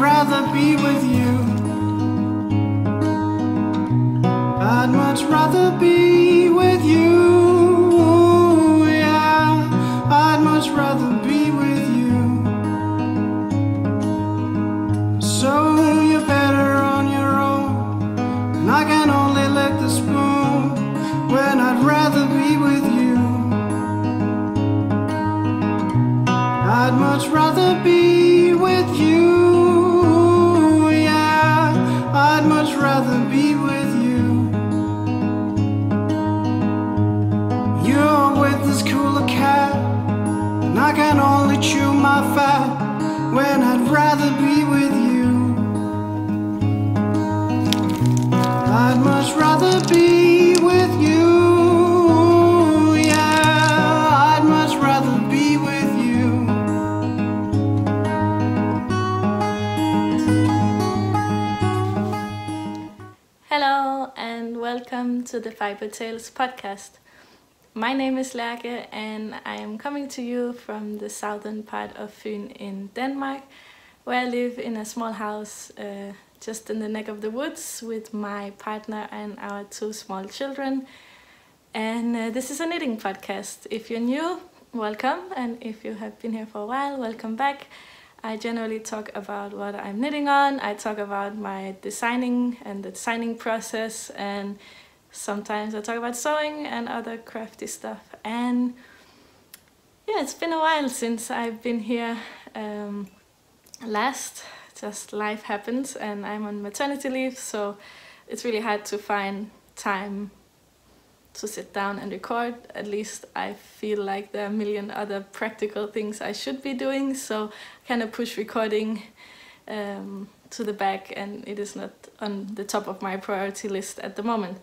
rather be with you. I'd much rather be with you. Yeah, I'd much rather be with you. So you're better on your own, and I can only lick the spoon when I'd rather be with you. I'd much rather be with you, yeah, I'd much rather be with you. You're with this cooler cat, and I can only chew my fat when I'd rather be with you. I'd much rather be with you. Welcome to the Fiber Tales podcast. My name is Lærke and I am coming to you from the southern part of Funen in Denmark, where I live in a small house just in the neck of the woods with my partner and our two small children. And this is a knitting podcast. If you're new, welcome, and if you have been here for a while, welcome back. I generally talk about what I'm knitting on. I talk about my designing and the designing process, and sometimes I talk about sewing and other crafty stuff. And yeah, it's been a while since I've been here last. Just life happens and I'm on maternity leave, so it's really hard to find time to sit down and record. At least I feel like there are a million other practical things I should be doing, so kind of push recording to the back, and it is not on the top of my priority list at the moment.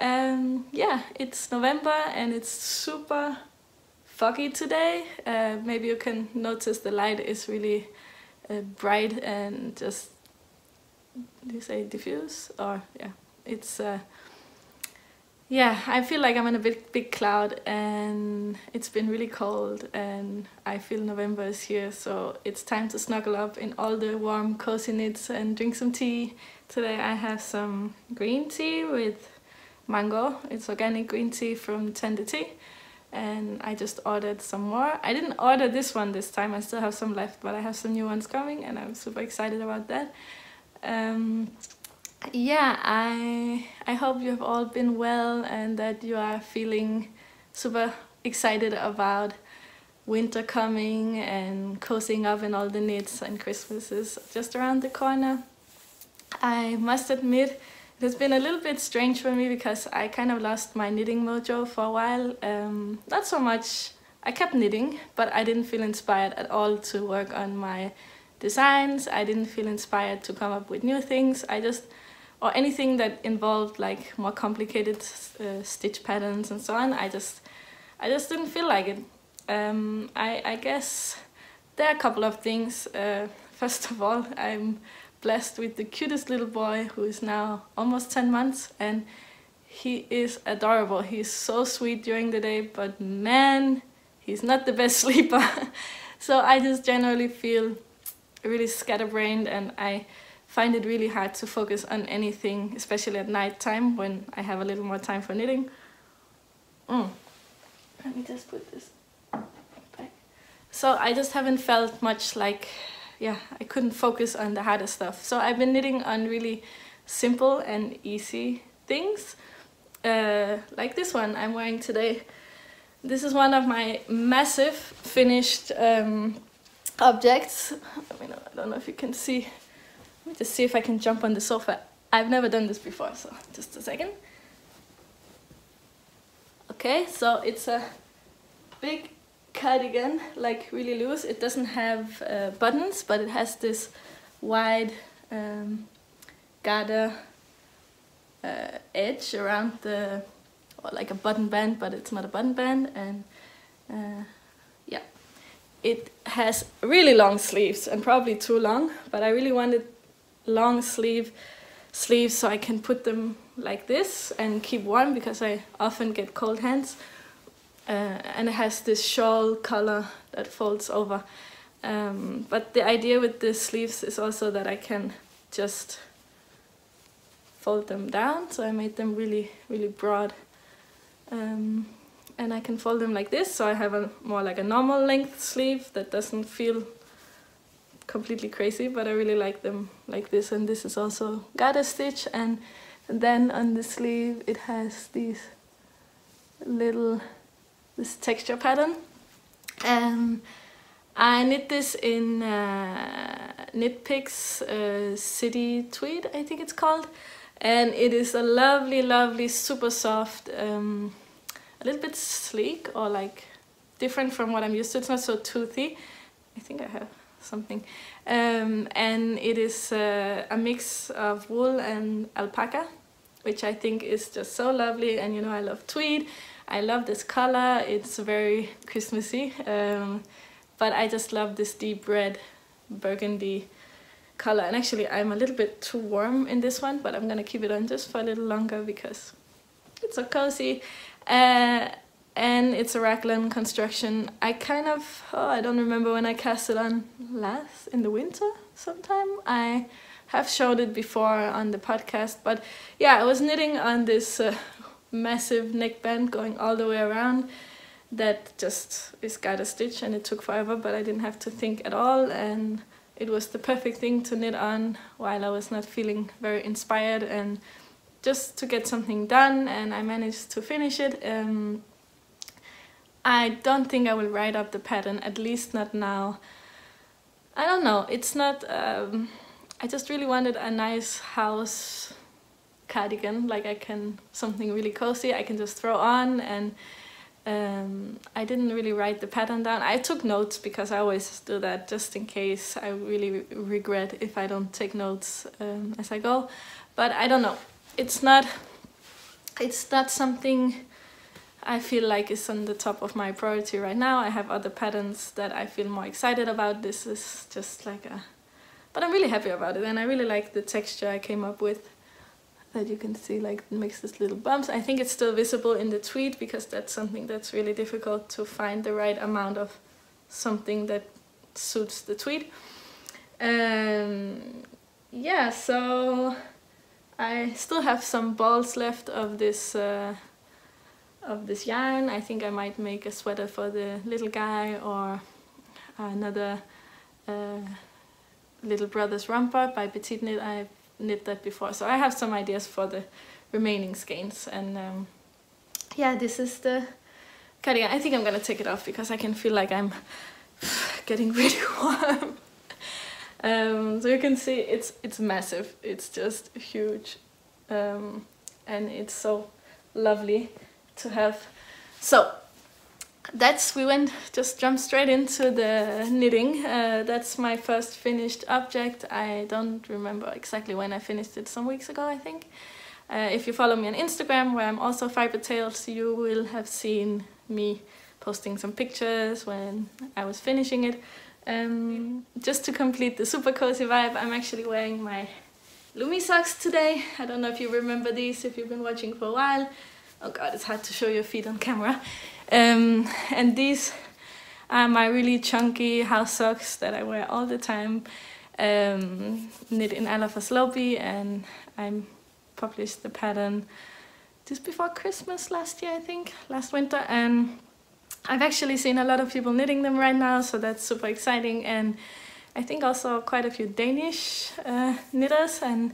Yeah, it's November and it's super foggy today. Maybe you can notice the light is really bright and just, do you say diffuse? Or yeah, it's yeah, I feel like I'm in a big cloud, and it's been really cold, and I feel November is here, so it's time to snuggle up in all the warm cozy knits and drink some tea. Today I have some green tea with mango. It's organic green tea from Tender Tea, and I just ordered some more. I didn't order this one this time, I still have some left, but I have some new ones coming and I'm super excited about that. Yeah, I hope you have all been well and that you are feeling super excited about winter coming and cozying up in all the knits, and Christmas is just around the corner. I must admit it has been a little bit strange for me because I kind of lost my knitting mojo for a while. Not so much, I kept knitting, but I didn't feel inspired at all to work on my designs. I didn't feel inspired to come up with new things. I just, or anything that involved like more complicated stitch patterns and so on, I just didn't feel like it. I guess there are a couple of things. First of all, I'm blessed with the cutest little boy who is now almost 10 months and he is adorable. He's so sweet during the day, but man, he's not the best sleeper. So I just generally feel really scatterbrained and I find it really hard to focus on anything, especially at night time when I have a little more time for knitting. Let me just put this back. So I just haven't felt much like, yeah, I couldn't focus on the harder stuff. So I've been knitting on really simple and easy things, like this one I'm wearing today. This is one of my massive finished objects. I mean, I don't know if you can see. Let me just see if I can jump on the sofa. I've never done this before, so just a second. Okay, so it's a big cardigan, like really loose. It doesn't have buttons, but it has this wide garter edge around the, or like a button band, but it's not a button band, and yeah. It has really long sleeves and probably too long, but I really wanted long sleeves so I can put them like this and keep warm because I often get cold hands. And it has this shawl collar that folds over. But the idea with the sleeves is also that I can just fold them down, so I made them really, really broad. And I can fold them like this, so I have a more like a normal length sleeve that doesn't feel completely crazy, but I really like them like this. And this is also garter stitch, and then on the sleeve it has these little, this texture pattern. I knit this in Knit Picks City Tweed, I think it's called, and it is a lovely, lovely, super soft, a little bit sleek, or like different from what I'm used to. It's not so toothy. I think I have something. And it is a mix of wool and alpaca, which I think is just so lovely. And you know, I love tweed. I love this color. It's very Christmassy. But I just love this deep red burgundy color. And actually, I'm a little bit too warm in this one, but I'm going to keep it on just for a little longer because it's so cozy. And it's a raglan construction. I kind of, I don't remember when I cast it on last, in the winter sometime. I have showed it before on the podcast, but yeah, I was knitting on this massive neckband going all the way around that just is got a stitch, and it took forever, but I didn't have to think at all, and it was the perfect thing to knit on while I was not feeling very inspired, and just to get something done. And I managed to finish it. I don't think I will write up the pattern, at least not now. I don't know, it's not... I just really wanted a nice house cardigan, like I can... something really cozy I can just throw on, and... I didn't really write the pattern down. I took notes because I always do that, just in case. I really regret if I don't take notes as I go. But I don't know. It's not something I feel like is on the top of my priority right now. I have other patterns that I feel more excited about. This is just like a... but I'm really happy about it, and I really like the texture I came up with. That you can see, like, it makes these little bumps. I think it's still visible in the tweed, because that's something that's really difficult, to find the right amount of something that suits the tweed. Yeah, so I still have some balls left of this yarn. I think I might make a sweater for the little guy, or another little brother's romper by PetiteKnit. I've knit that before, so I have some ideas for the remaining skeins. And yeah, this is the cardigan. I think I'm gonna take it off because I can feel like I'm getting really warm. So you can see it's massive, it's just huge, and it's so lovely to have. So that's, we went, just jumped straight into the knitting. That's my first finished object. I don't remember exactly when I finished it, some weeks ago I think. If you follow me on Instagram, where I'm also Fiber Tales, you will have seen me posting some pictures when I was finishing it. Just to complete the super cozy vibe, I'm actually wearing my Lumi socks today. I don't know if you remember these, if you've been watching for a while. Oh god, it's hard to show your feet on camera. And these are my really chunky house socks that I wear all the time, knit in Alafoss Lopi, and I published the pattern just before Christmas last year, I think, last winter, and I've actually seen a lot of people knitting them right now, so that's super exciting. And I think also quite a few Danish knitters and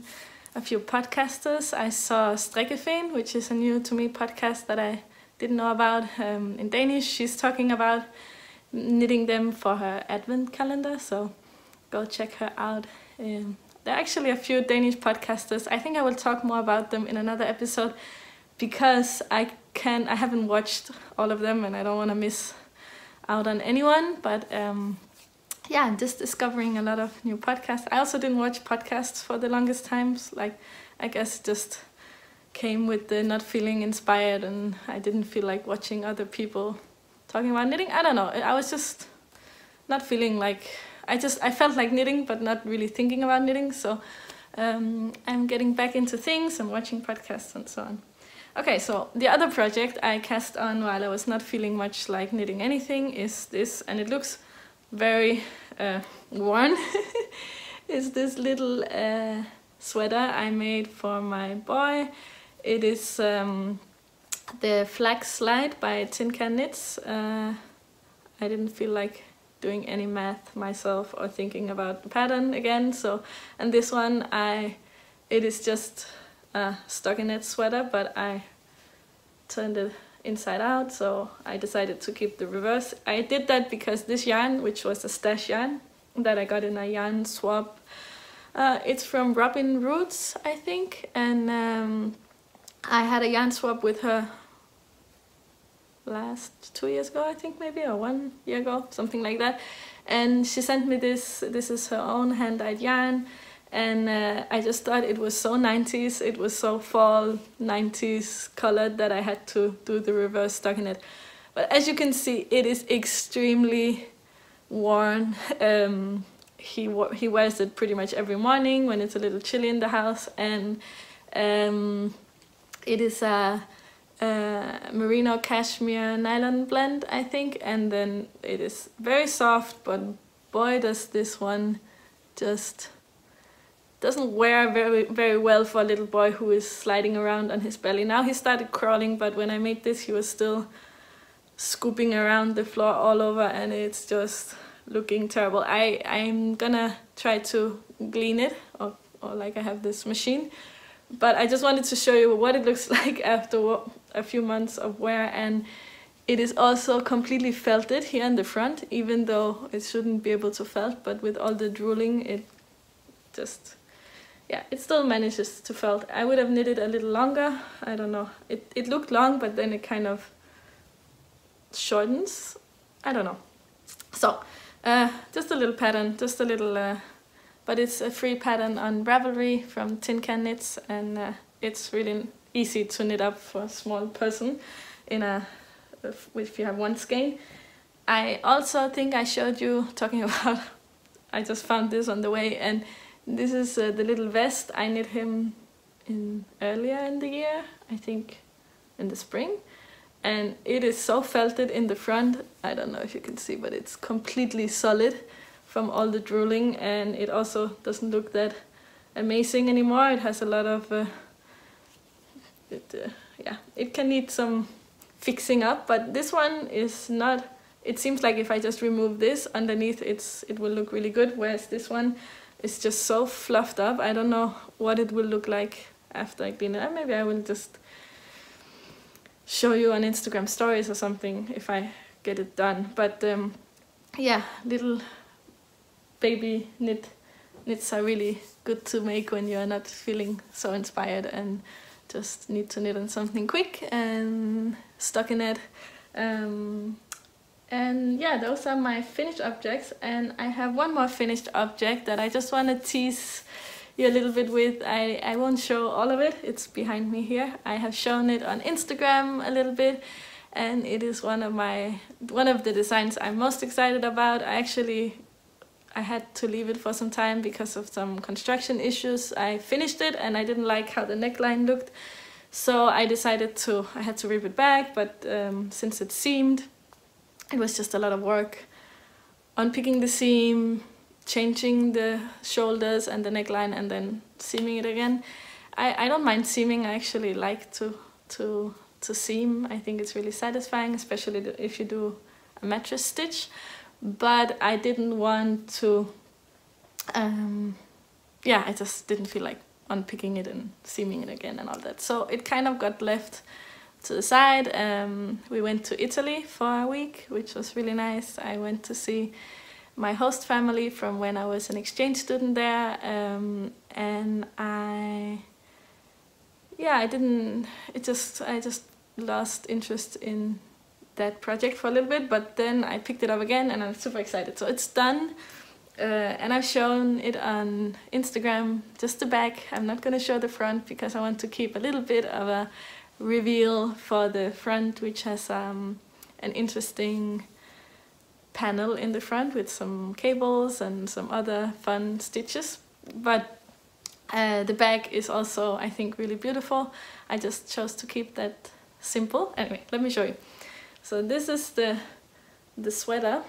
a few podcasters. I saw Strikkefeen, which is a new to me podcast that I didn't know about, in Danish. She's talking about knitting them for her advent calendar, so go check her out. There are actually a few Danish podcasters. I think I will talk more about them in another episode, because I haven't watched all of them and I don't want to miss out on anyone. But yeah, I'm just discovering a lot of new podcasts. I also didn't watch podcasts for the longest time, so like I guess just came with the not feeling inspired, and I didn't feel like watching other people talking about knitting. I don't know, I was just not feeling like... I felt like knitting but not really thinking about knitting, so I'm getting back into things and watching podcasts and so on. Okay, so the other project I cast on while I was not feeling much like knitting anything is this, and it looks very worn is this little sweater I made for my boy. It is the Flax Light by Tin Can Knits. I didn't feel like doing any math myself or thinking about the pattern again, so, and this one it is just a stockinette sweater, but I turned it inside out, so I decided to keep the reverse. I did that because this yarn, which was a stash yarn that I got in a yarn swap, it's from Robin Roots, I think, and I had a yarn swap with her last 2 years ago, I think, maybe, or 1 year ago, something like that, and she sent me this is her own hand-dyed yarn, and I just thought it was so 90s, it was so fall 90s colored that I had to do the reverse stockinette. But as you can see, it is extremely worn. He wears it pretty much every morning when it's a little chilly in the house, and it is a merino cashmere nylon blend, I think, and then it is very soft, but boy does this one just doesn't wear very well for a little boy who is sliding around on his belly. Now he started crawling, but when I made this he was still scooping around the floor all over, and it's just looking terrible. I'm gonna try to glean it, or like I have this machine, but I just wanted to show you what it looks like after a few months of wear. And it is also completely felted here in the front, even though it shouldn't be able to felt, but with all the drooling it just, yeah, it still manages to felt. I would have knitted a little longer, I don't know, it looked long, but then it kind of shortens, I don't know. So just a little pattern, just a little but it's a free pattern on Ravelry from Tin Can Knits, and it's really easy to knit up for a small person if you have one skein. I also think I showed you talking about I just found this on the way, and this is the little vest I knit him in earlier in the year, I think in the spring, and it is so felted in the front. I don't know if you can see, but it's completely solid from all the drooling, and it also doesn't look that amazing anymore. It has a lot of yeah, it can need some fixing up, but this one is not. It seems like if I just remove this underneath, it will look really good, whereas this one is just so fluffed up. I don't know what it will look like after I clean it up. Maybe I will just show you on Instagram stories or something if I get it done. But yeah, little baby knits are really good to make when you're not feeling so inspired and just need to knit on something quick and stockinette. And yeah, those are my finished objects, and I have one more finished object that I just want to tease you a little bit with. I won't show all of it, it's behind me here. I have shown it on Instagram a little bit, and it is one of the designs I'm most excited about. I had to leave it for some time because of some construction issues. I finished it and I didn't like how the neckline looked, so I decided I had to rip it back, but since it seamed, it was just a lot of work unpicking the seam, changing the shoulders and the neckline, and then seaming it again. I don't mind seaming, I actually like to seam. I think it's really satisfying, especially if you do a mattress stitch, but I didn't want to, yeah, I just didn't feel like unpicking it and seaming it again and all that, so it kind of got left to the side. We went to Italy for a week, which was really nice. I went to see my host family from when I was an exchange student there, and I just lost interest in that project for a little bit, but then I picked it up again and I'm super excited, so it's done. And I've shown it on Instagram, just the back. I'm not gonna show the front because I want to keep a little bit of a reveal for the front, which has an interesting panel in the front with some cables and some other fun stitches. But the back is also, I think, really beautiful. I just chose to keep that simple. Anyway, let me show you. So this is the sweater.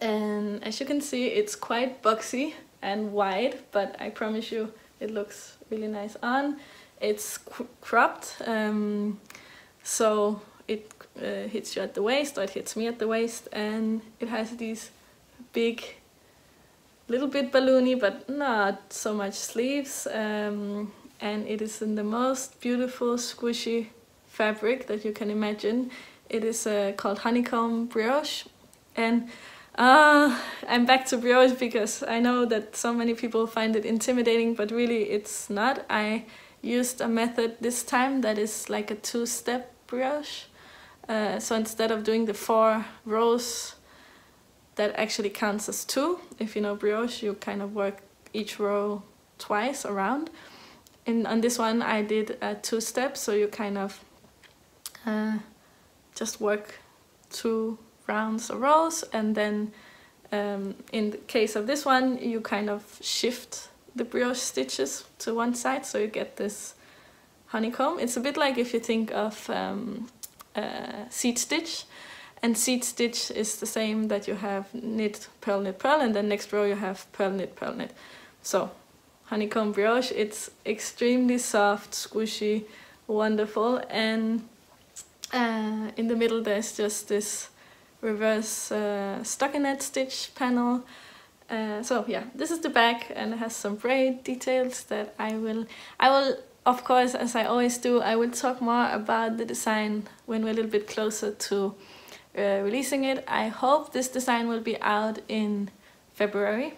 and as you can see it's quite boxy and wide, but I promise you it looks really nice on. It's cropped, so it hits you at the waist, or it hits me at the waist, and it has these big, little bit balloony but not so much sleeves, and it is in the most beautiful squishy fabric that you can imagine. It is called honeycomb brioche, and I'm back to brioche because I know that so many people find it intimidating, but really it's not. I used a method this time that is like a two-step brioche, so instead of doing the 4 rows that actually counts as 2. If you know brioche, you kind of work each row twice around. And on this one I did a 2-step, so you kind of just work 2 rounds or rows, and then in the case of this one you kind of shift the brioche stitches to one side, so you get this honeycomb. It's a bit like if you think of seed stitch. And seed stitch is the same, that you have knit, purl, and then next row you have purl, knit, purl, knit. So, honeycomb brioche, it's extremely soft, squishy, wonderful, and in the middle there's just this reverse stockinette stitch panel. So yeah, this is the back, and it has some braid details that I will, of course, as I always do, I will talk more about the design when we're a little bit closer to releasing it. I hope this design will be out in February.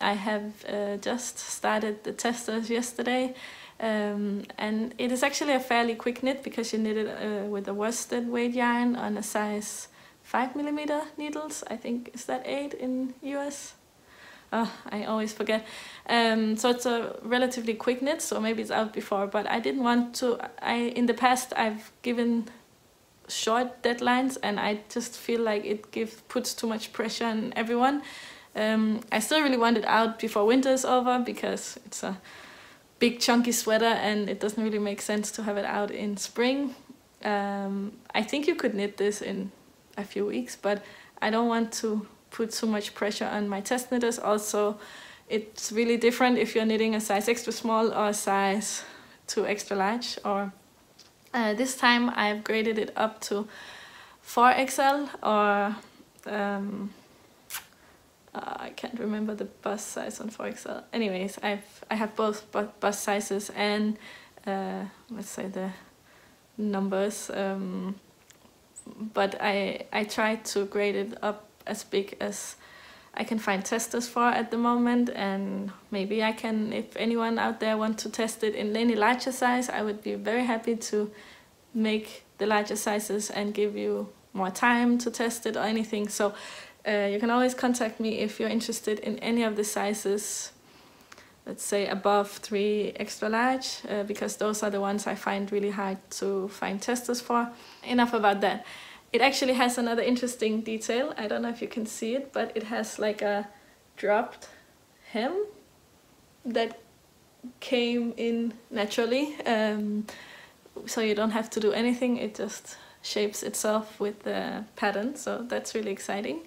I have just started the testers yesterday, and it is actually a fairly quick knit because you knit it with a worsted weight yarn on a size 5mm needles. I think is that 8 in US? Oh, I always forget. So it's a relatively quick knit, so maybe it's out before, but I didn't want to. In the past I've given short deadlines, and I just feel like it puts too much pressure on everyone. I still really want it out before winter is over because it's a big chunky sweater and it doesn't really make sense to have it out in spring. I think you could knit this in a few weeks, but I don't want to put too much pressure on my test knitters. Also, it's really different if you're knitting a size extra small or a size 2 extra large, or this time I've graded it up to 4XL, or I can't remember the bust size on 4XL. Anyways, I have both bust sizes and let's say the numbers, but I try to grade it up as big as I can find testers for at the moment, and maybe I can, if anyone out there wants to test it in any larger size, I would be very happy to make the larger sizes and give you more time to test it or anything. So you can always contact me if you're interested in any of the sizes, let's say above 3 extra large, because those are the ones I find really hard to find testers for. Enough about that. It actually has another interesting detail. I don't know if you can see it, but it has like a dropped hem that came in naturally, so you don't have to do anything. It just shapes itself with the pattern, so that's really exciting.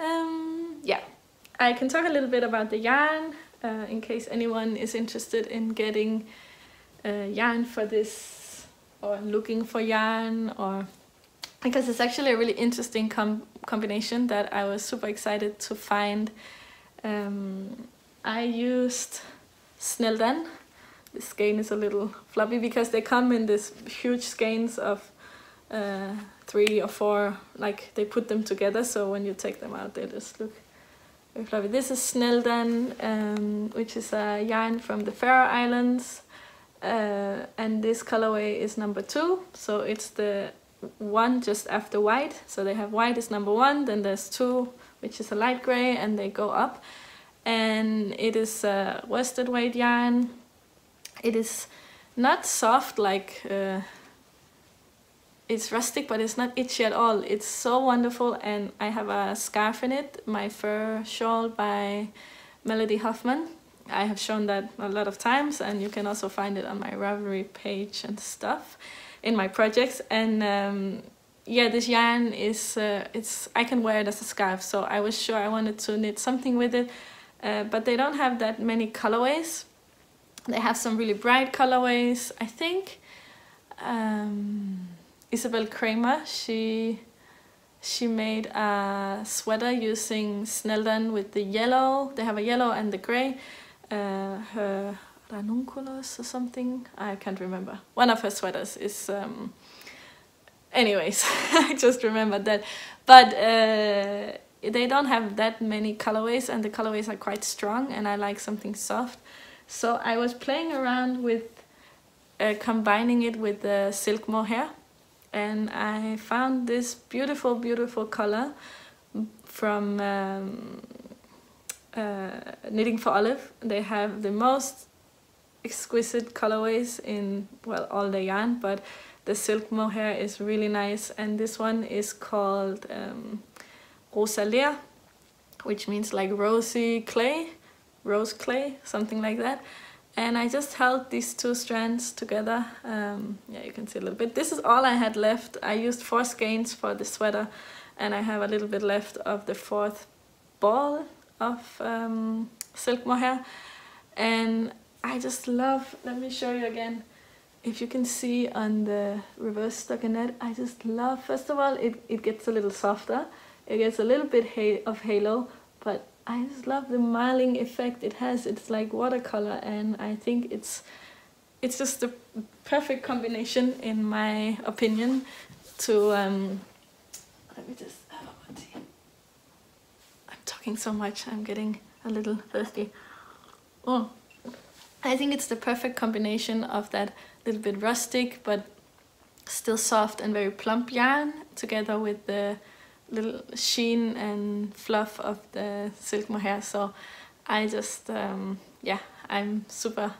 Yeah, I can talk a little bit about the yarn in case anyone is interested in getting yarn for this, or looking for yarn, or because it's actually a really interesting combination that I was super excited to find. I used Snældan. The skein is a little floppy because they come in this huge skeins of 3 or 4, like they put them together, so when you take them out they just look very floppy. This is Snældan, which is a yarn from the Faroe Islands, and this colorway is number 2, so it's the one just after white. So they have white is number 1, then there's 2, which is a light gray, and they go up, and it is a worsted weight yarn. It is not soft, like it's rustic, but it's not itchy at all. It's so wonderful, and I have a scarf in it, my fur shawl by Melody Huffman. I have shown that a lot of times, and you can also find it on my Ravelry page and stuff in my projects. And yeah, this yarn is I can wear it as a scarf, so I was sure I wanted to knit something with it, but they don't have that many colorways. They have some really bright colorways. I think Isabel Kramer, she made a sweater using Snældan with the yellow. They have a yellow and the gray. Her ranunculus or something, I can't remember. One of her sweaters is anyways, I just remembered that. But they don't have that many colorways, and the colorways are quite strong, and I like something soft. So I was playing around with combining it with the silk mohair, and I found this beautiful, beautiful color from Knitting for Olive. They have the most exquisite colorways in, well, all the yarn, but the silk mohair is really nice, and this one is called Rosa Ler, which means like rosy clay, rose clay, something like that. And I just held these two strands together. Yeah, you can see a little bit. This is all I had left. I used 4 skeins for the sweater, and I have a little bit left of the 4th ball of silk mohair. And I just love, let me show you again, if you can see on the reverse stockinette, I just love, first of all, it gets a little softer, it gets a little bit of halo, but I just love the marling effect it has. It's like watercolor, and I think it's just the perfect combination, in my opinion, to let me just have a tea. I'm talking so much, I'm getting a little thirsty. Oh, I think it's the perfect combination of that little bit rustic but still soft and very plump yarn, together with the little sheen and fluff of the silk mohair. So I just yeah, I'm super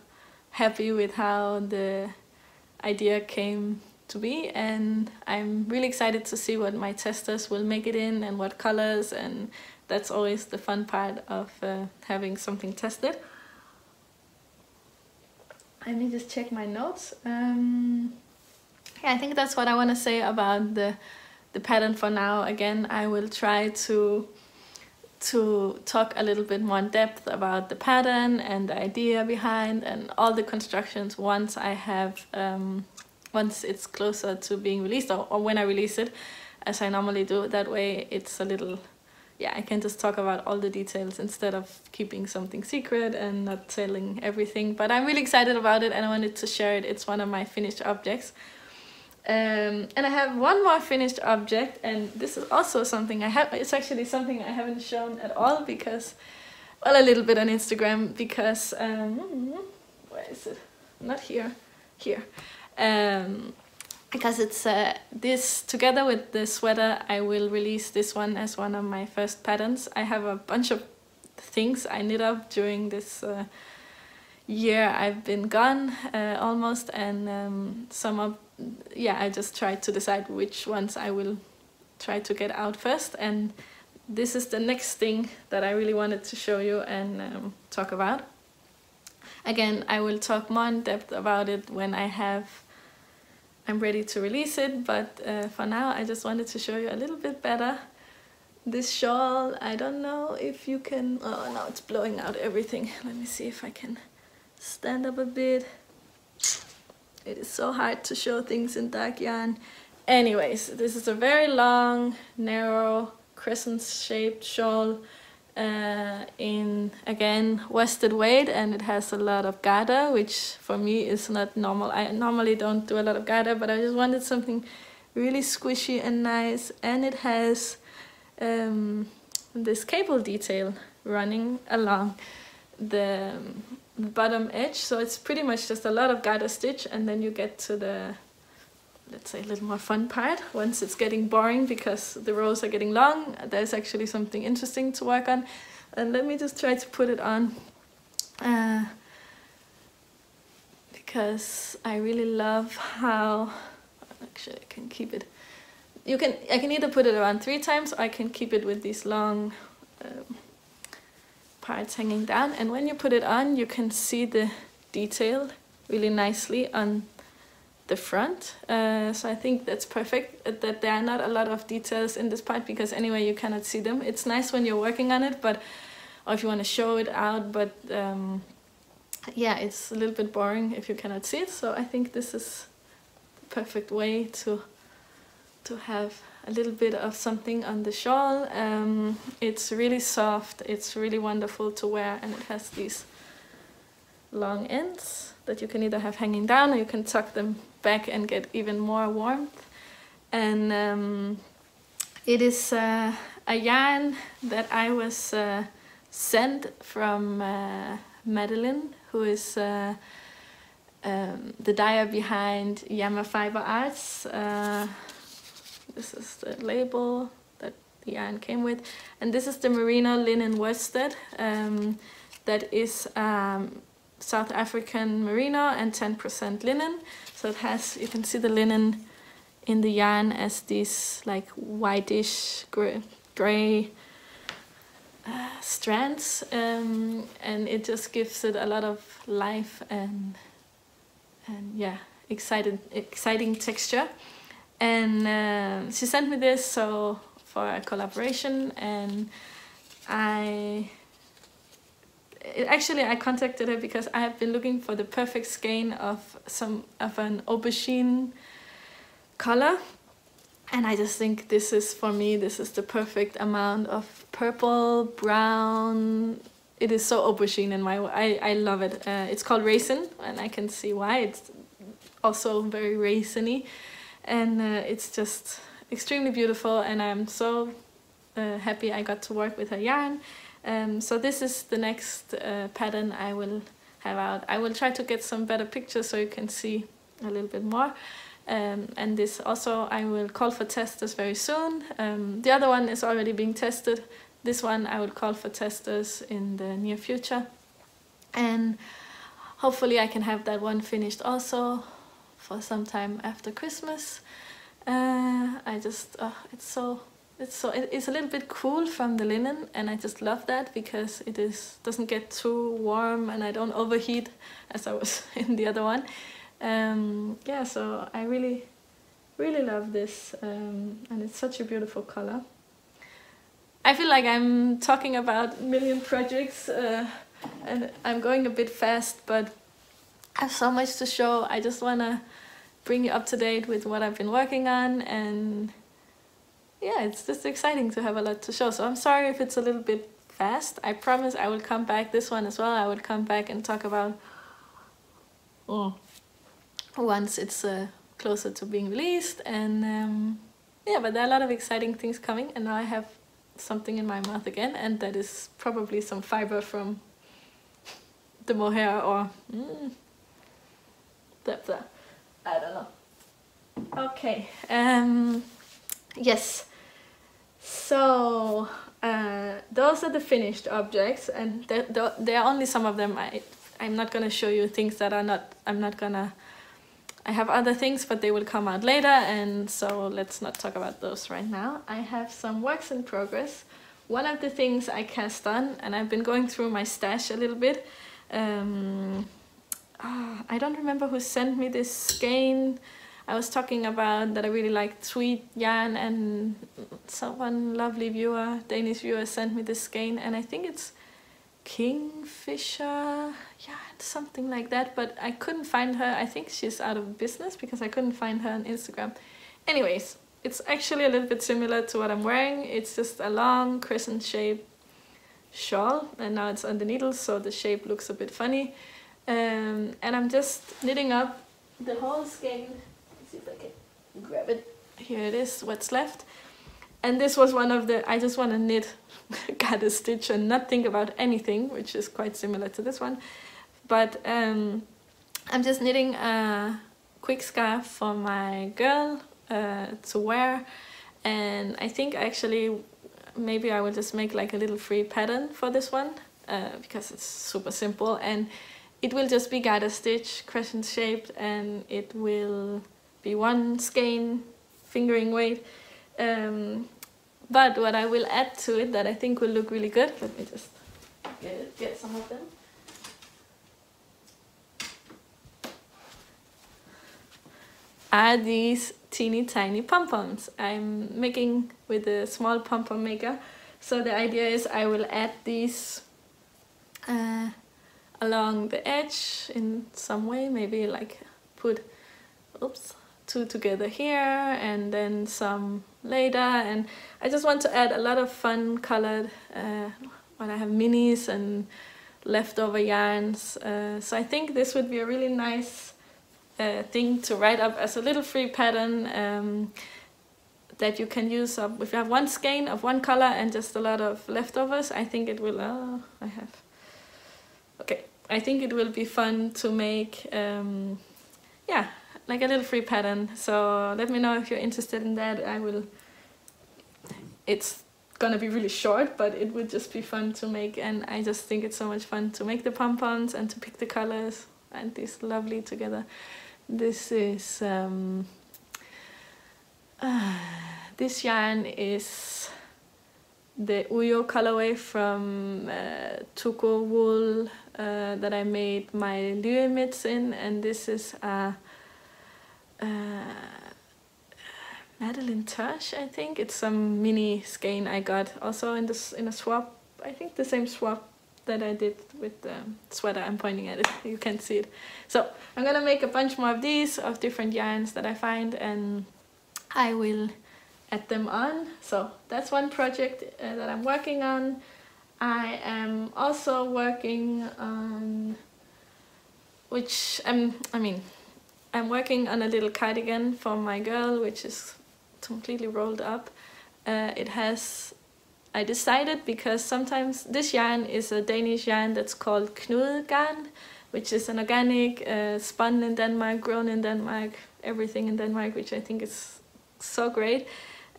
happy with how the idea came to be, and I'm really excited to see what my testers will make it in and what colors, and that's always the fun part of having something tested. Let me just check my notes. Yeah, I think that's what I want to say about the pattern for now. Again, I will try to talk a little bit more in depth about the pattern and the idea behind and all the constructions once I have once it's closer to being released, or when I release it, as I normally do. That way it's a little, yeah, I can just talk about all the details instead of keeping something secret and not telling everything. But I'm really excited about it, and I wanted to share it. It's one of my finished objects. And I have one more finished object, and this is also something I have. It's actually something I haven't shown at all, because, well, a little bit on Instagram, because, where is it? Not here, here. Because it's this, together with the sweater, I will release this one as one of my first patterns. I have a bunch of things I knit up during this year I've been gone, almost, and some of, yeah, I just tried to decide which ones I will try to get out first, and this is the next thing that I really wanted to show you and talk about. Again, I will talk more in depth about it when I'm ready to release it, but for now I just wanted to show you a little bit better. This shawl, I don't know if you can... Oh no, it's blowing out everything. Let me see if I can stand up a bit. It is so hard to show things in dark yarn. Anyways, this is a very long, narrow, crescent-shaped shawl in, again, worsted weight, and it has a lot of garter, which for me is not normal. I normally don't do a lot of garter, but I just wanted something really squishy and nice, and it has this cable detail running along the bottom edge, so it's pretty much just a lot of garter stitch, and then you get to the, let's say, a little more fun part. Once it's getting boring because the rows are getting long, there's actually something interesting to work on. And let me just try to put it on, because I really love how, actually I can keep it, I can either put it around 3 times, or I can keep it with these long parts hanging down. And when you put it on, you can see the detail really nicely on the front, so I think that's perfect that there are not a lot of details in this part, because anyway you cannot see them. It's nice when you're working on it, but or if you want to show it out, but yeah, it's a little bit boring if you cannot see it. So I think this is the perfect way to have a little bit of something on the shawl. It's really soft, it's really wonderful to wear, and it has these long ends that you can either have hanging down or you can tuck them back and get even more warmth. And it is a yarn that I was sent from Madeline, who is the dyer behind Yama Fiber Arts. This is the label that the yarn came with, and this is the merino linen worsted that is South African merino and 10% linen. So it has, you can see the linen in the yarn as these like whitish gray strands, and it just gives it a lot of life and yeah, exciting texture. And she sent me this so for a collaboration, and I contacted her because I have been looking for the perfect skein of an aubergine color, and I just think this is, for me, this is the perfect amount of purple, brown. It is so aubergine in my way. I love it. It's called raisin, and I can see why. It's also very raisiny, and it's just extremely beautiful, and I'm so happy I got to work with her yarn. So this is the next pattern I will have out. I will try to get some better pictures so you can see a little bit more. And this also I will call for testers very soon. The other one is already being tested. This one I will call for testers in the near future. And hopefully I can have that one finished also for some time after Christmas. I just, oh, it's a little bit cool from the linen, and I just love that because it doesn't get too warm and I don't overheat as I was in the other one. Yeah, so I really love this, and it's such a beautiful color. I feel like I'm talking about a million projects and I'm going a bit fast, but I have so much to show. I just want to bring you up to date with what I've been working on, and yeah, it's just exciting to have a lot to show. So I'm sorry if it's a little bit fast. I promise I will come back, this one as well, I will come back and talk about once it's closer to being released. And yeah, but there are a lot of exciting things coming, and now I have something in my mouth again, and that is probably some fiber from the mohair or I don't know. Okay, yes, so those are the finished objects, and there are only some of them. I'm not gonna show you things that are not, I have other things, but they will come out later, and so let's not talk about those right now. I have some works in progress. One of the things I cast on, and I've been going through my stash a little bit. I don't remember who sent me this skein. I was talking about that I really like tweed yarn, and someone, lovely viewer, Danish viewer, sent me this skein, and I think it's Kingfisher, yeah, something like that, but I couldn't find her. I think she's out of business because I couldn't find her on Instagram. Anyways, it's actually a little bit similar to what I'm wearing. It's just a long crescent shaped shawl, and now it's on the needle, so the shape looks a bit funny. And I'm just knitting up the whole skein. Let's see if I can grab it. Here it is, what's left. And this was one of the, I just want to knit, cut a stitch and not think about anything, which is quite similar to this one. But I'm just knitting a quick scarf for my girl to wear. And I think actually maybe I will just make like a little free pattern for this one, because it's super simple, and it will just be garter stitch, crescent shaped, and it will be one skein, fingering weight. But what I will add to it that I think will look really good, let me just get some of them. are these teeny tiny pom-poms. I'm making with a small pom-pom maker. So the idea is I will add these along the edge in some way, maybe like put two together here and then some later, and I just want to add a lot of fun colored when I have minis and leftover yarns, so I think this would be a really nice thing to write up as a little free pattern that you can use up if you have one skein of one color and just a lot of leftovers. I think it will I think it will be fun to make yeah, like a little free pattern. So let me know if you're interested in that. It's gonna be really short, but it would just be fun to make, and I just think it's so much fun to make the pom-poms and to pick the colors and these lovely together. This is this yarn is the Uyo colorway from Tuko wool that I made my lyre mitts in, and this is Madeline Tush, I think. It's some mini skein I got also in a swap. I think the same swap that I did with the sweater. I'm pointing at it, you can't see it. So I'm gonna make a bunch more of these of different yarns that I find, and I will add them on. So that's one project that I'm working on. I am also working on, I'm working on a little cardigan for my girl, which is completely rolled up. I decided, because sometimes this yarn is a Danish yarn that's called Knudegarn, which is an organic, spun in Denmark, grown in Denmark, everything in Denmark, which I think is so great.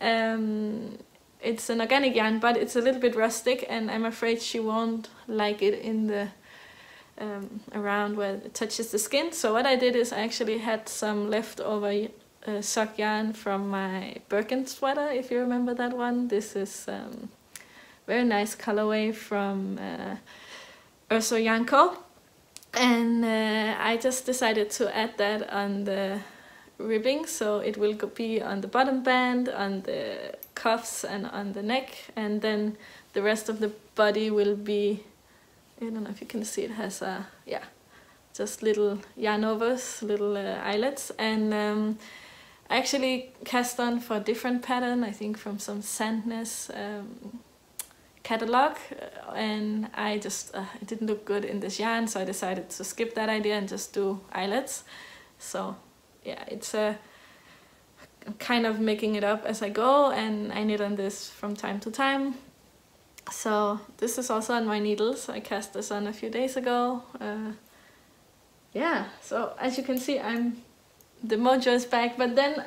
It's an organic yarn, but it's a little bit rustic, and I'm afraid she won't like it in the around where it touches the skin. So what I did is I actually had some leftover sock yarn from my Birkin sweater, if you remember that one. This is very nice colorway from Urso Yarn Co, and I just decided to add that on the ribbing, so it will be on the bottom band, on the cuffs, and on the neck, and then the rest of the body will be, I don't know if you can see, it has just little yarn overs, little eyelets, and I actually cast on for a different pattern, I think from some Sandnes catalog, and I just it didn't look good in this yarn, so I decided to skip that idea and just do eyelets. So yeah, it's I'm kind of making it up as I go, and I knit on this from time to time. So this is also on my needles. I cast this on a few days ago. Yeah, so as you can see, the mojo is back, but then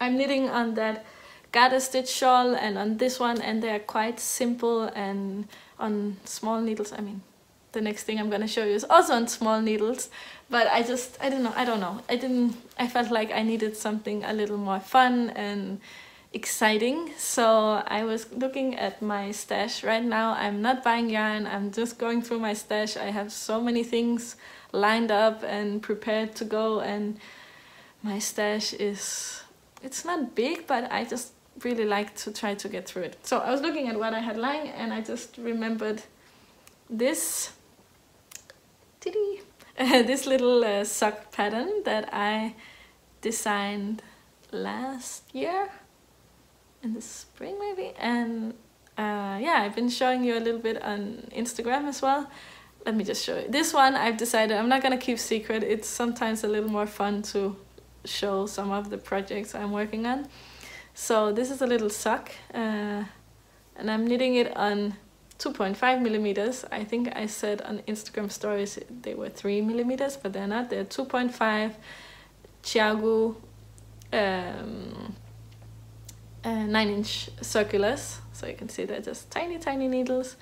I'm knitting on that garter stitch shawl and on this one, and they're quite simple and on small needles. I mean, the next thing I'm gonna show you is also on small needles, but I felt like I needed something a little more fun and exciting, so I was looking at my stash right now. I'm not buying yarn, I'm just going through my stash. I have so many things lined up and prepared to go, and my stash is, it's not big, but I just really like to try to get through it. So I was looking at what I had lying, and I just remembered this this little sock pattern that I designed last year in the spring maybe, and yeah, I've been showing you a little bit on Instagram as well. Let me just show you this one. I've decided I'm not gonna keep secret. It's sometimes a little more fun to show some of the projects I'm working on. So this is a little sock, and I'm knitting it on 2.5 millimeters. I think I said on Instagram stories they were 3 millimeters, but they're not, they're 2.5 Chiagu 9-inch circulars, so you can see they're just tiny needles,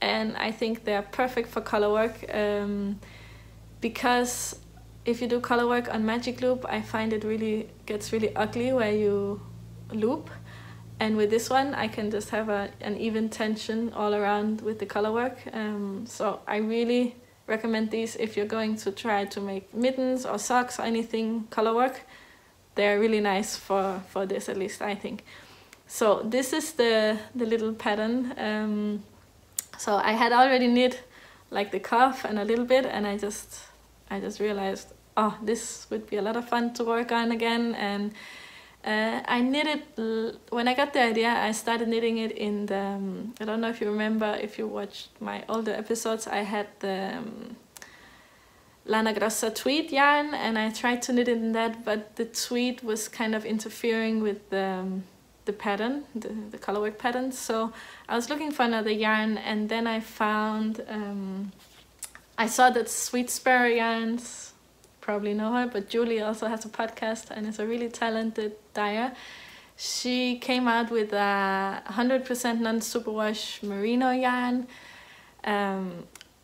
and I think they're perfect for color work, because if you do color work on magic loop, I find it really gets really ugly where you loop, and with this one I can just have an even tension all around with the color work. So I really recommend these if you're going to try to make mittens or socks or anything color work. they're really nice for this, at least I think. So this is the little pattern. So I had already knit like the cuff and a little bit, and I just realized, oh, this would be a lot of fun to work on again. And I knitted, when I got the idea, I started knitting it in the, I don't know if you remember, if you watched my older episodes, I had the Lana Grossa tweed yarn, and I tried to knit it in that, but the tweed was kind of interfering with the pattern, the colorwork pattern. So I was looking for another yarn, and then I found, I saw that Sweet Sparrow Yarns, probably know her, but Julie also has a podcast and is a really talented dyer. She came out with a 100% non-superwash merino yarn.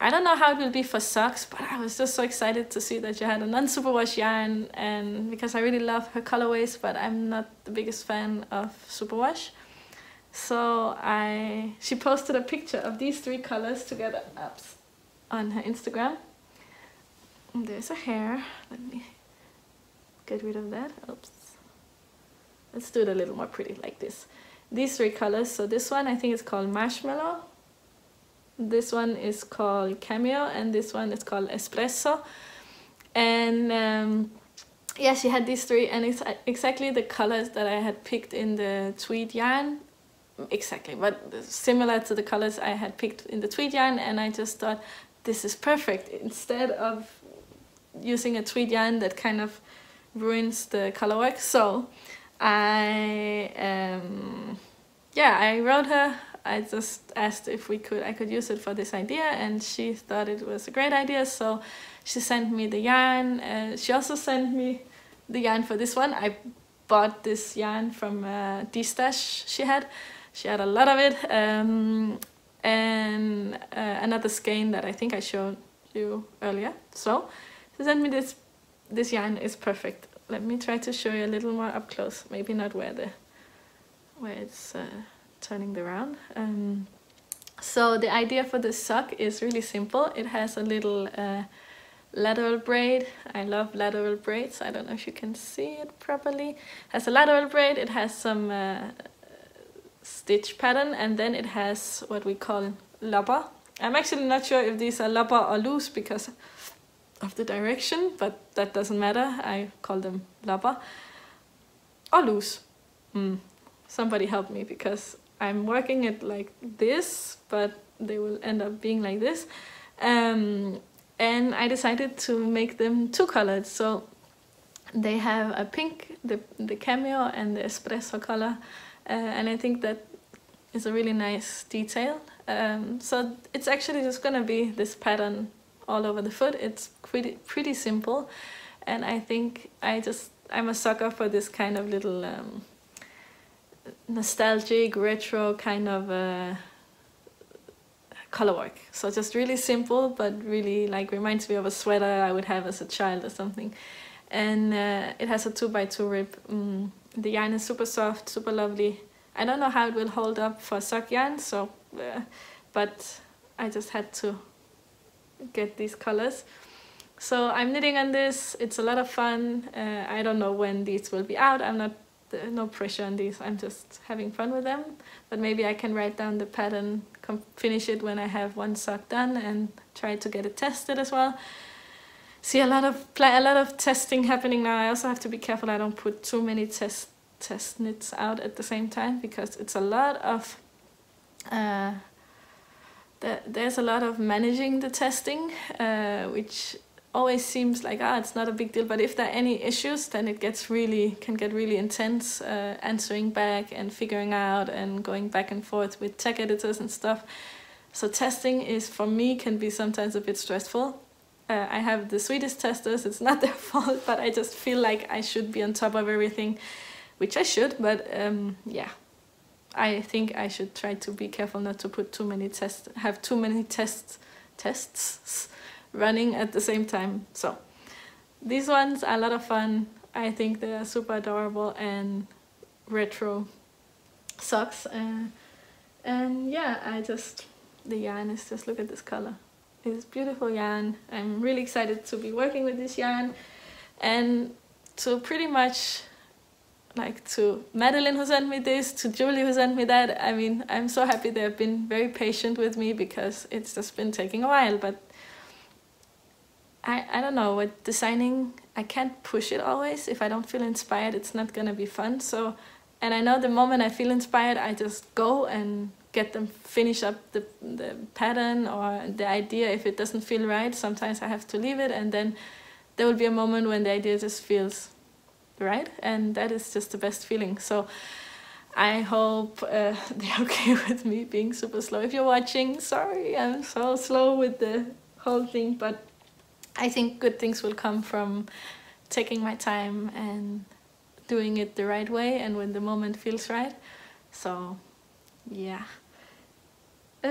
I don't know how it will be for socks, but I was just so excited to see that she had a non-superwash yarn, and because I really love her colorways, but I'm not the biggest fan of superwash. So she posted a picture of these three colors together on her Instagram. There's a hair. Let me get rid of that. Oops. Let's do it a little more pretty, like this. These three colors. So this one I think is called Marshmallow. This one is called Cameo, and this one is called Espresso. And yeah, she had these three, and it's exactly the colors that I had picked in the tweed yarn. Exactly, but similar to the colors I had picked in the tweed yarn, and I just thought, this is perfect. Instead of using a tweed yarn that kind of ruins the color work. So I wrote her. I just asked if I could use it for this idea, and she thought it was a great idea, so she sent me the yarn. She also sent me the yarn for this one. I bought this yarn from D-Stash she had. She had a lot of it, and another skein that I think I showed you earlier. So she sent me this yarn. Is perfect. Let me try to show you a little more up close, maybe not where it's turning around. So the idea for this sock is really simple. It has a little lateral braid. I love lateral braids. I don't know if you can see it properly. It has a lateral braid, it has some stitch pattern, and then it has what we call lopper. I'm actually not sure if these are lopper or loose because of the direction, but that doesn't matter. I call them lopper or loose. Somebody help me, because I'm working it like this, but they will end up being like this. And I decided to make them two colored. So they have a pink, the cameo, and the espresso color. And I think that is a really nice detail. So it's actually just gonna be this pattern all over the foot. It's pretty simple. And I think I'm a sucker for this kind of little nostalgic, retro kind of color work. So just really simple, but really like reminds me of a sweater I would have as a child or something. And it has a 2x2 rib. The yarn is super soft, super lovely. I don't know how it will hold up for sock yarn, so but I just had to get these colors. So I'm knitting on this. It's a lot of fun. I don't know when these will be out. No pressure on these. I'm just having fun with them, but maybe I can write down the pattern, finish it when I have one sock done, and try to get it tested as well. See, a lot of testing happening now. I also have to be careful I don't put too many test knits out at the same time, because it's a lot of there's a lot of managing the testing, which always seems like, it's not a big deal, but if there are any issues, then it can get really intense, answering back and figuring out and going back and forth with tech editors and stuff. So testing is, for me, can be sometimes a bit stressful. I have the sweetest testers, it's not their fault, but I just feel like I should be on top of everything, which I should, but yeah, I think I should try to be careful not to put too many tests running at the same time. So these ones are a lot of fun. I think they are super adorable and retro socks, and yeah, the yarn is just, look at this color. It's beautiful yarn. I'm really excited to be working with this yarn and to pretty much like to Madeline who sent me this, to Julie who sent me that. I mean, I'm so happy they have been very patient with me, because it's just been taking a while, but I don't know, with designing, I can't push it always. If I don't feel inspired, it's not gonna be fun. So, and I know the moment I feel inspired, I just go and get them finish up the pattern or the idea. If it doesn't feel right, sometimes I have to leave it, and then there will be a moment when the idea just feels right, and that is just the best feeling. So I hope they're okay with me being super slow. If you're watching, sorry, I'm so slow with the whole thing, but I think good things will come from taking my time and doing it the right way and when the moment feels right. So yeah. I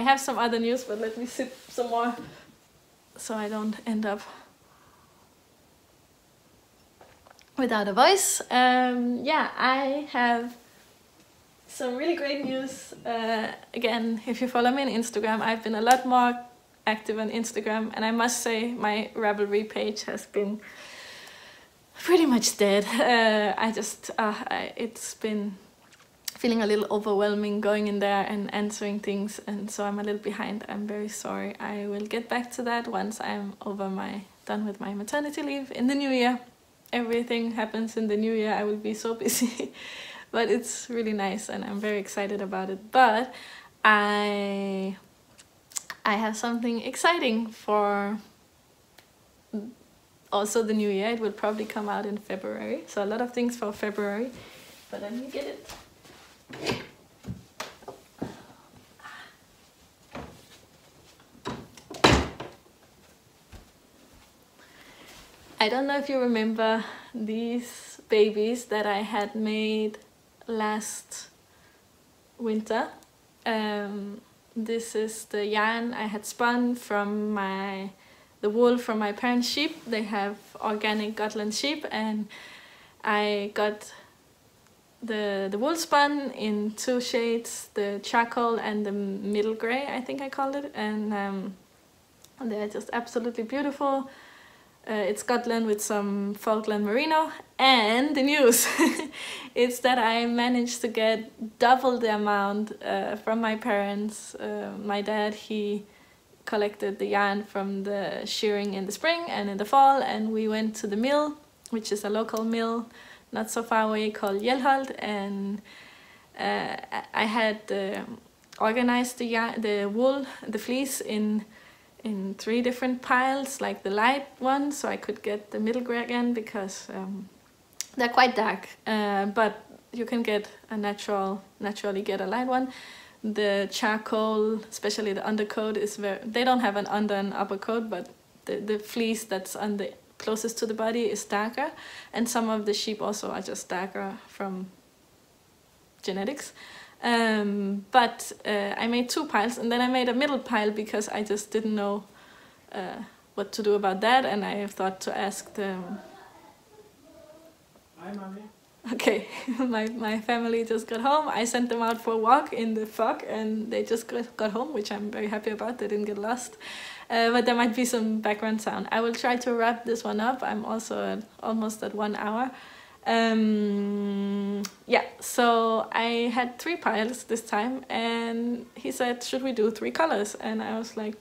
have some other news, but let me sip some more so I don't end up without a voice. Yeah, I have some really great news. Again, if you follow me on Instagram, I've been a lot more active on Instagram, and I must say my Ravelry page has been pretty much dead. It's been feeling a little overwhelming going in there and answering things, and so I'm a little behind. I'm very sorry. I will get back to that once I'm done with my maternity leave in the new year. Everything happens in the new year. I will be so busy, but it's really nice and I'm very excited about it. But I have something exciting for also the new year. It will probably come out in February, so a lot of things for February. But let me get it. I don't know if you remember these babies that I had made last winter. This is the yarn I had spun from the wool from my parents' sheep. They have organic Gotland sheep, and I got the wool spun in two shades, the charcoal and the middle grey, I think I called it, and they're just absolutely beautiful. It's Gotland with some Falkland merino. And the news is that I managed to get double the amount from my parents. My dad, he collected the yarn from the shearing in the spring and in the fall, and we went to the mill, which is a local mill not so far away called Yelholt, and I had organized the wool, the fleece in three different piles, like the light one, so I could get the middle grey again, because they're quite dark, but you can get a naturally get a light one. The charcoal, especially the undercoat, is they don't have an under and upper coat, but the fleece that's on the closest to the body is darker, and some of the sheep also are just darker from genetics. I made two piles, and then I made a middle pile because I just didn't know what to do about that, and I thought to ask them. Hi, mommy. Okay, my family just got home. I sent them out for a walk in the fog, and they just got home, which I'm very happy about. They didn't get lost, but there might be some background sound. I will try to wrap this one up. I'm also almost at 1 hour. Yeah, so I had three piles this time, and he said, should we do three colors? And I was like,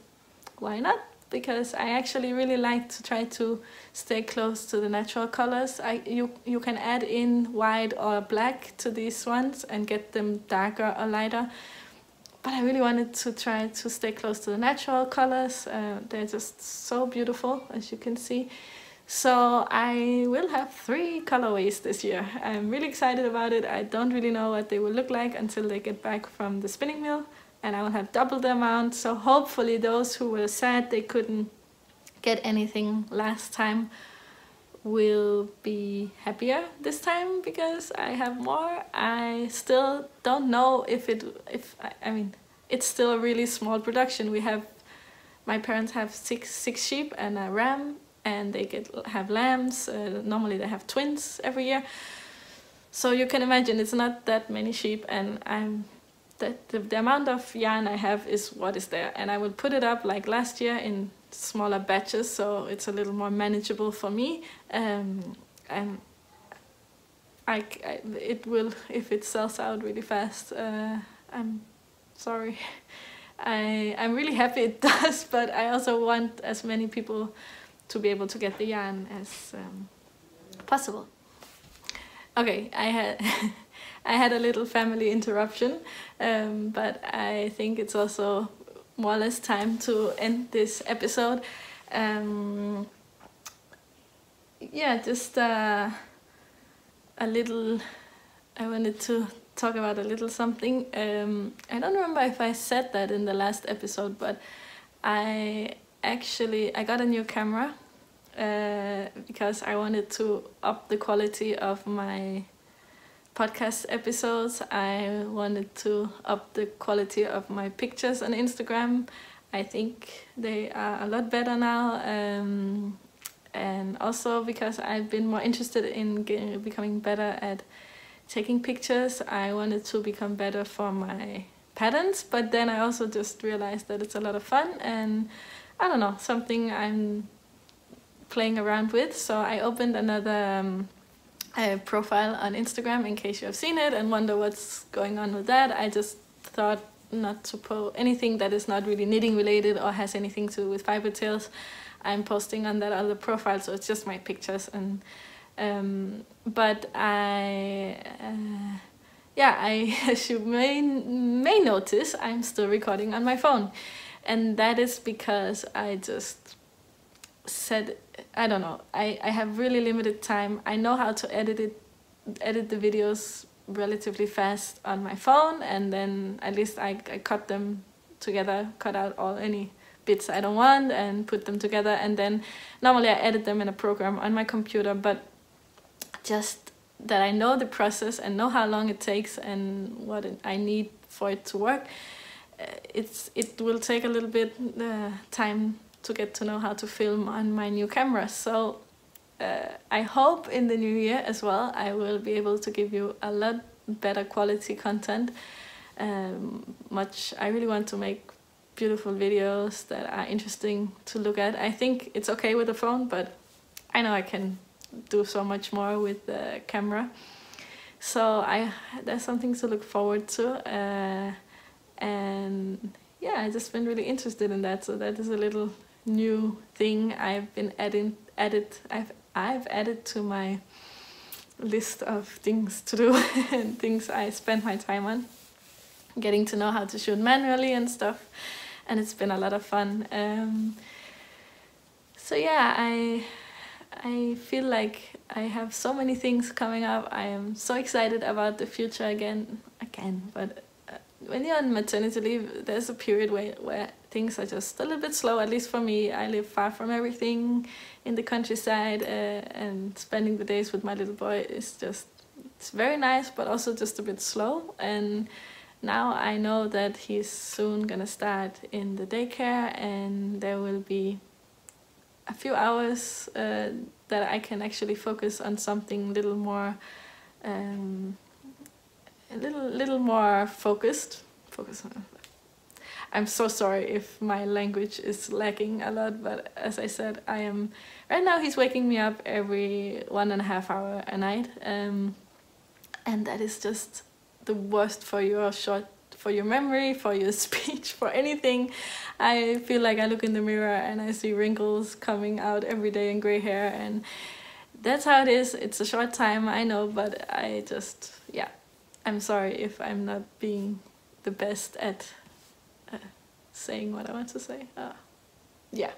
why not? Because I actually really like to try to stay close to the natural colors. You can add in white or black to these ones and get them darker or lighter, but I really wanted to try to stay close to the natural colors. They're just so beautiful, as you can see. So I will have three colorways this year. I'm really excited about it. I don't really know what they will look like until they get back from the spinning mill, and I will have double the amount. So hopefully those who were sad they couldn't get anything last time will be happier this time, because I have more. I still don't know I mean, it's still a really small production. My parents have six sheep and a ram, and they have lambs. Normally they have twins every year, so you can imagine it's not that many sheep, and I'm that the amount of yarn I have is what is there, and I will put it up like last year in smaller batches, so it's a little more manageable for me. And it will, if it sells out really fast, I'm sorry. I'm really happy it does, but I also want as many people to be able to get the yarn as possible. Okay, I had a little family interruption, but I think it's also more or less time to end this episode. Yeah, just a little, I wanted to talk about a little something. I don't remember if I said that in the last episode, but I got a new camera because I wanted to up the quality of my podcast episodes. I wanted to up the quality of my pictures on Instagram. I think they are a lot better now, and also because I've been more interested in becoming better at taking pictures. I wanted to become better for my patterns, but then I also just realized that it's a lot of fun, and I don't know, something I'm playing around with. So I opened another a profile on Instagram, in case you have seen it and wonder what's going on with that. I just thought not to post anything that is not really knitting related or has anything to do with Fiber Tales. I'm posting on that other profile, so it's just my pictures. And but I yeah, as you may notice, I'm still recording on my phone, and that is because I just said, I don't know, I have really limited time. I know how to edit the videos relatively fast on my phone, and then at least I cut them together, cut out any bits I don't want and put them together, and then normally I edit them in a program on my computer. But just that I know the process and know how long it takes and what I need for it to work, it will take a little bit time to get to know how to film on my new camera. So I hope in the new year as well I will be able to give you a lot better quality content. I really want to make beautiful videos that are interesting to look at. I think it's okay with the phone, but I know I can do so much more with the camera. So there's something to look forward to, and yeah, I just been really interested in that. So that is a little new thing I've been added to my list of things to do and things I spend my time on, getting to know how to shoot manually and stuff, and it's been a lot of fun. So yeah, I feel like I have so many things coming up. I am so excited about the future again, but when you're on maternity leave, there's a period where things are just a little bit slow, at least for me. I live far from everything in the countryside, and spending the days with my little boy is just, it's very nice, but also just a bit slow. And now I know that he's soon gonna start in the daycare, and there will be a few hours that I can actually focus on something a little more focused. I'm so sorry if my language is lacking a lot, but as I said, I am right now, he's waking me up every 1.5 hours a night, and that is just the worst for your for your memory, for your speech, for anything. I feel like I look in the mirror and I see wrinkles coming out every day and gray hair, and that's how it is. It's a short time, I know, but I just, yeah, I'm sorry if I'm not being the best at saying what I want to say. Yeah,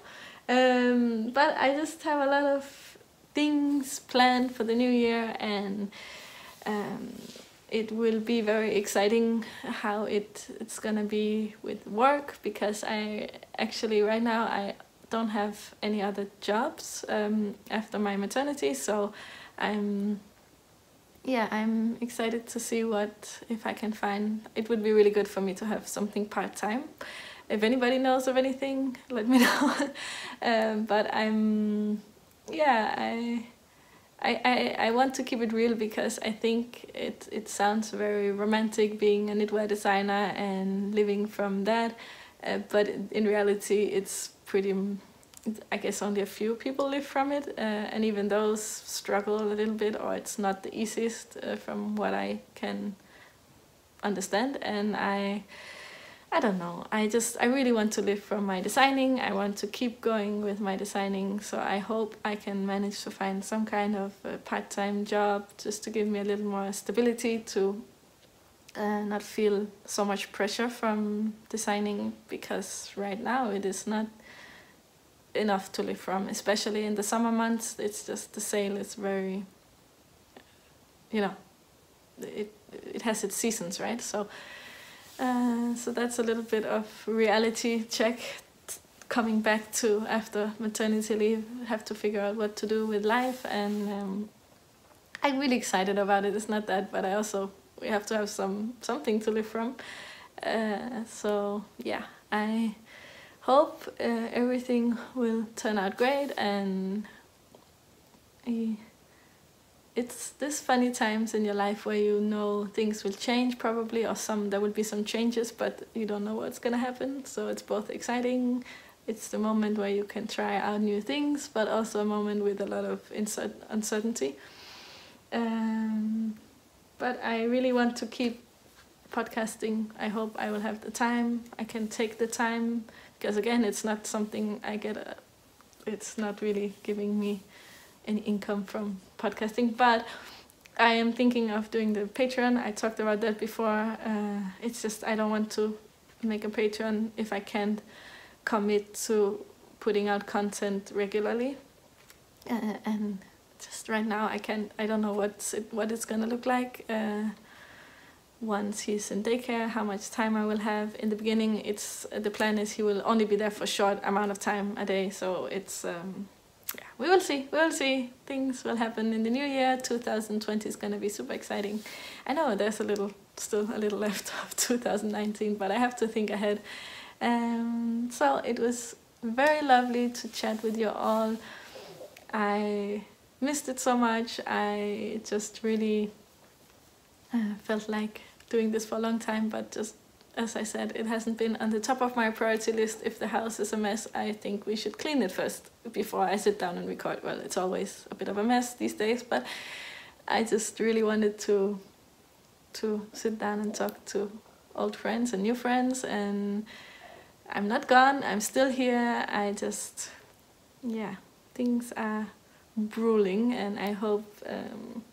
but I just have a lot of things planned for the new year, and it will be very exciting how it's gonna be with work, because I actually right now I don't have any other jobs after my maternity, so I'm excited to see if I can find. It would be really good for me to have something part-time. If anybody knows of anything, let me know. But I'm, yeah, I I want to keep it real because I think it sounds very romantic being a knitwear designer and living from that, but in reality it's pretty, I guess only a few people live from it, and even those struggle a little bit, or it's not the easiest from what I can understand. And I don't know, I really want to live from my designing. I want to keep going with my designing, so I hope I can manage to find some kind of part-time job just to give me a little more stability, to not feel so much pressure from designing, because right now it is not enough to live from, especially in the summer months. It's just the sale is very, you know, it has its seasons, right? So so that's a little bit of reality check coming back to after maternity leave. Have to figure out what to do with life, and I'm really excited about it. It's not that, but I also we have to have something to live from, so yeah, I hope everything will turn out great. And it's this funny times in your life where you know things will change probably, or there will be some changes, but you don't know what's gonna happen. So it's both exciting, it's the moment where you can try out new things, but also a moment with a lot of uncertainty. But I really want to keep podcasting. I hope I will have the time, I can take the time, because again it's not something I get, it's not really giving me any income from podcasting, but I am thinking of doing the Patreon. I talked about that before. It's just I don't want to make a Patreon if I can't commit to putting out content regularly, and just right now I don't know what it's gonna look like once he's in daycare, how much time I will have. In the beginning, the plan is he will only be there for a short amount of time a day, so it's yeah, we will see, things will happen in the new year. 2020 is going to be super exciting. I know there's still a little left of 2019, but I have to think ahead. So it was very lovely to chat with you all. I missed it so much. I just really felt like doing this for a long time, but just as I said, it hasn't been on the top of my priority list. If the house is a mess, I think we should clean it first before I sit down and record. Well, it's always a bit of a mess these days, but I just really wanted to sit down and talk to old friends and new friends, and I'm not gone, I'm still here. I just, yeah, things are brewing, and I hope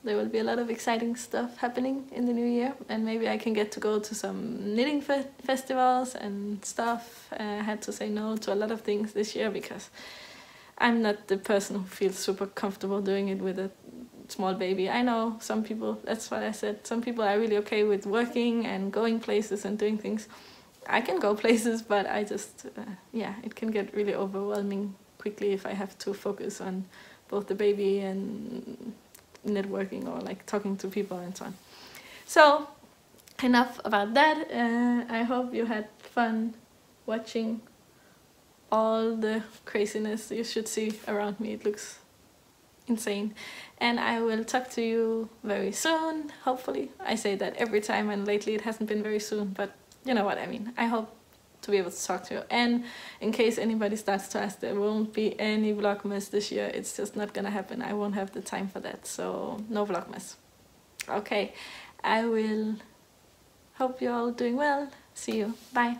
there will be a lot of exciting stuff happening in the new year, and maybe I can get to go to some knitting festivals and stuff. I had to say no to a lot of things this year because I'm not the person who feels super comfortable doing it with a small baby. I know some people, that's what I said, some people are really okay with working and going places and doing things. I can go places, but I just yeah, it can get really overwhelming quickly if I have to focus on both the baby and networking, or like talking to people and so on. So enough about that. I hope you had fun watching all the craziness. You should see around me, it looks insane. And I will talk to you very soon, hopefully. I say that every time, and lately it hasn't been very soon, but you know what I mean. I hope to be able to talk to you. And in case anybody starts to ask, there won't be any Vlogmas this year. It's just not gonna happen. I won't have the time for that, so no Vlogmas. Okay, I will hope you're all doing well. See you. Bye.